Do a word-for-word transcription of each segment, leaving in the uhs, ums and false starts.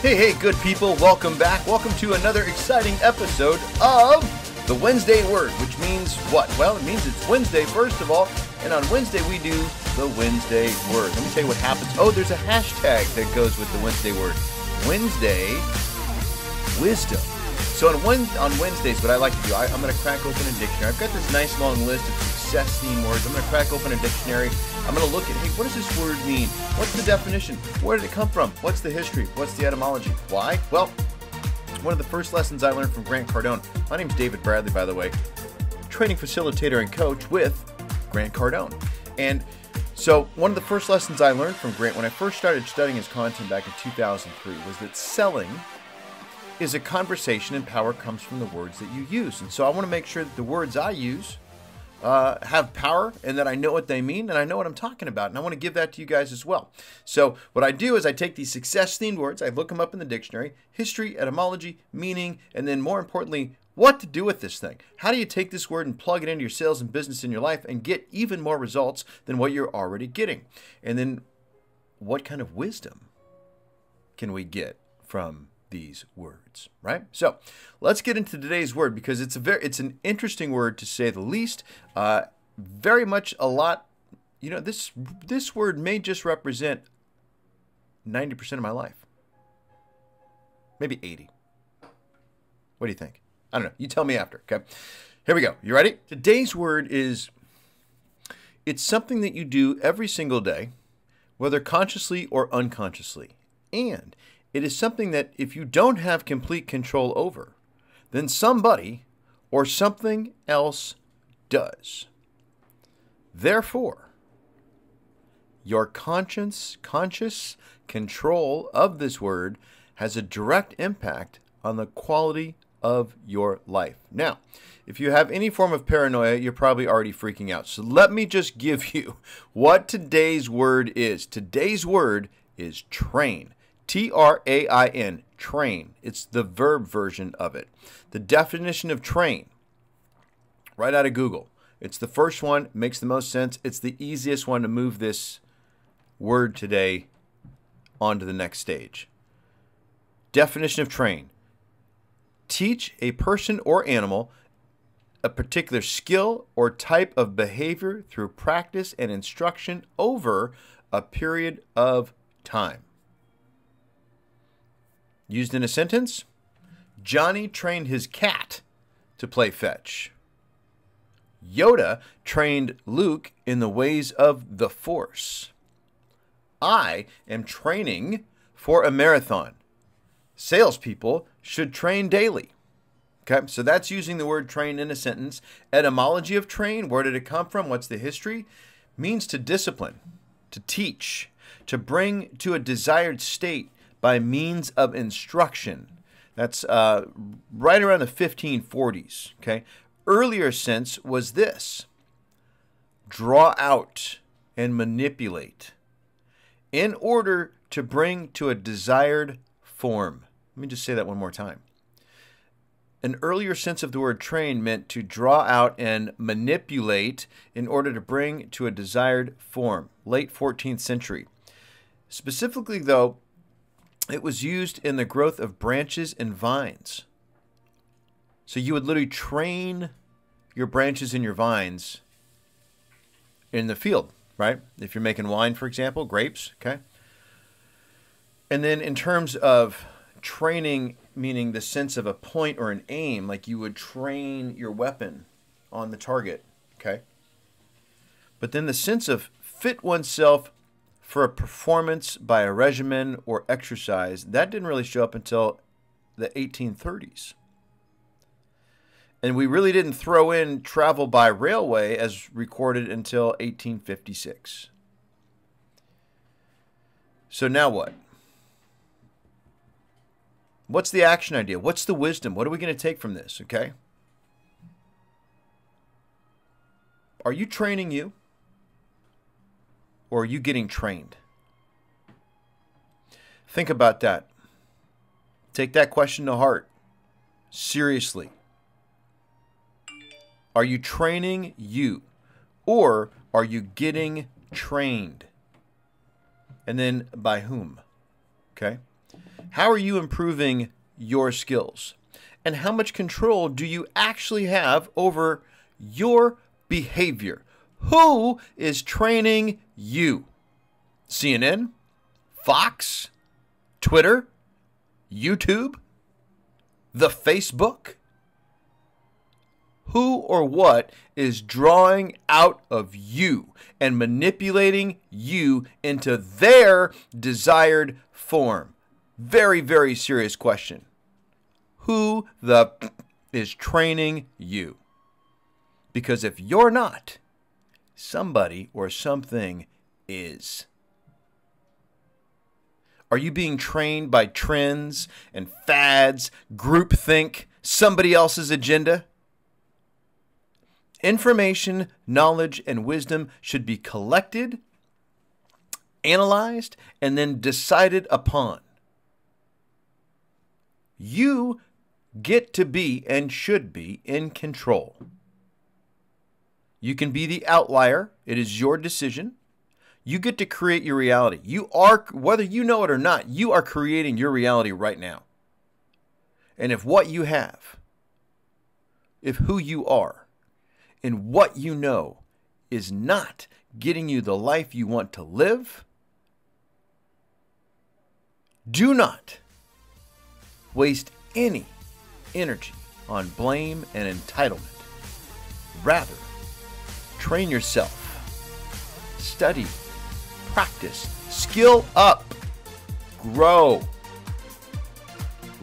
Hey, hey, good people, welcome back. Welcome to another exciting episode of the Wednesday Word, which means what? Well, it means it's Wednesday, first of all, and on Wednesday we do the Wednesday Word. Let me tell you what happens. Oh, there's a hashtag that goes with the Wednesday Word. Wednesday Wisdom. So on, one, on Wednesdays, what I like to do, I, I'm going to crack open a dictionary. I've got this nice long list of success theme words. I'm going to crack open a dictionary. I'm going to look at, hey, what does this word mean? What's the definition? Where did it come from? What's the history? What's the etymology? Why? Well, one of the first lessons I learned from Grant Cardone. My name's David Bradley, by the way, training facilitator and coach with Grant Cardone. And so one of the first lessons I learned from Grant when I first started studying his content back in two thousand three was that selling is a conversation and power comes from the words that you use. And so I want to make sure that the words I use Uh, have power and that I know what they mean and I know what I'm talking about, and I want to give that to you guys as well. So what I do is I take these success themed words, I look them up in the dictionary, history, etymology, meaning, and then more importantly, what to do with this thing. How do you take this word and plug it into your sales and business in your life and get even more results than what you're already getting? And then what kind of wisdom can we get from these words, right? So let's get into today's word, because it's a very, it's an interesting word to say the least. Uh, very much a lot, you know, this, this word may just represent ninety percent of my life, maybe eighty. What do you think? I don't know. You tell me after. Okay. Here we go. You ready? Today's word is, it's something that you do every single day, whether consciously or unconsciously. And it is something that if you don't have complete control over, then somebody or something else does. Therefore, your conscience, conscious control of this word has a direct impact on the quality of your life. Now, if you have any form of paranoia, you're probably already freaking out. So let me just give you what today's word is. Today's word is train. T R A I N, train. It's the verb version of it. The definition of train, right out of Google. It's the first one, makes the most sense. It's the easiest one to move this word today onto the next stage. Definition of train. Teach a person or animal a particular skill or type of behavior through practice and instruction over a period of time. Used in a sentence, Johnny trained his cat to play fetch. Yoda trained Luke in the ways of the Force. I am training for a marathon. Salespeople should train daily. Okay, so that's using the word train in a sentence. Etymology of train, where did it come from? What's the history? Means to discipline, to teach, to bring to a desired state by means of instruction. That's uh, right around the fifteen forties, okay? Earlier sense was this: draw out and manipulate in order to bring to a desired form. Let me just say that one more time. An earlier sense of the word train meant to draw out and manipulate in order to bring to a desired form, late fourteenth century. Specifically though, it was used in the growth of branches and vines. So you would literally train your branches and your vines in the field, right? If you're making wine, for example, grapes, okay? And then in terms of training, meaning the sense of a point or an aim, like you would train your weapon on the target, okay? But then the sense of fit oneself for a performance by a regimen or exercise, that didn't really show up until the eighteen thirties. And we really didn't throw in travel by railway as recorded until eighteen fifty-six. So now what? What's the action idea? What's the wisdom? What are we going to take from this, okay? Are you training you? Or are you getting trained? Think about that. Take that question to heart. Seriously. Are you training you? Or are you getting trained? And then by whom? Okay. How are you improving your skills? And how much control do you actually have over your behavior? Who is training you? C N N? Fox? Twitter? YouTube? The Facebook? Who or what is drawing out of you and manipulating you into their desired form? Very, very serious question. Who the is training you? Because if you're not, somebody or something is. Are you being trained by trends and fads, groupthink, somebody else's agenda? Information, knowledge, and wisdom should be collected, analyzed, and then decided upon. You get to be and should be in control. You can be the outlier. It is your decision. You get to create your reality. You are, whether you know it or not, you are creating your reality right now. And if what you have, if who you are, and what you know is not getting you the life you want to live, do not waste any energy on blame and entitlement. Rather, train yourself, study, practice, skill up, grow.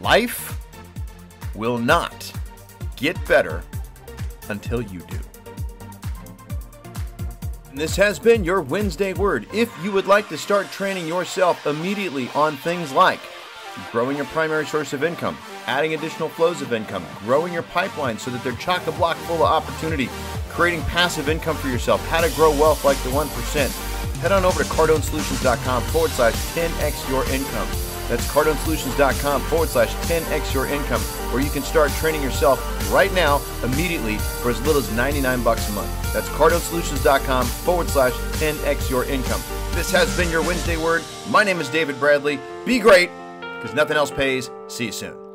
Life will not get better until you do. And this has been your Wednesday Word. If you would like to start training yourself immediately on things like growing your primary source of income, adding additional flows of income, growing your pipeline so that they're chock-a-block full of opportunity, creating passive income for yourself, how to grow wealth like the one percent, head on over to CardoneSolutions.com forward slash 10x your income. That's CardoneSolutions.com forward slash 10x your income, where you can start training yourself right now, immediately, for as little as ninety-nine bucks a month. That's CardoneSolutions.com forward slash 10x your income. This has been your Wednesday Word. My name is David Bradley. Be great, because nothing else pays. See you soon.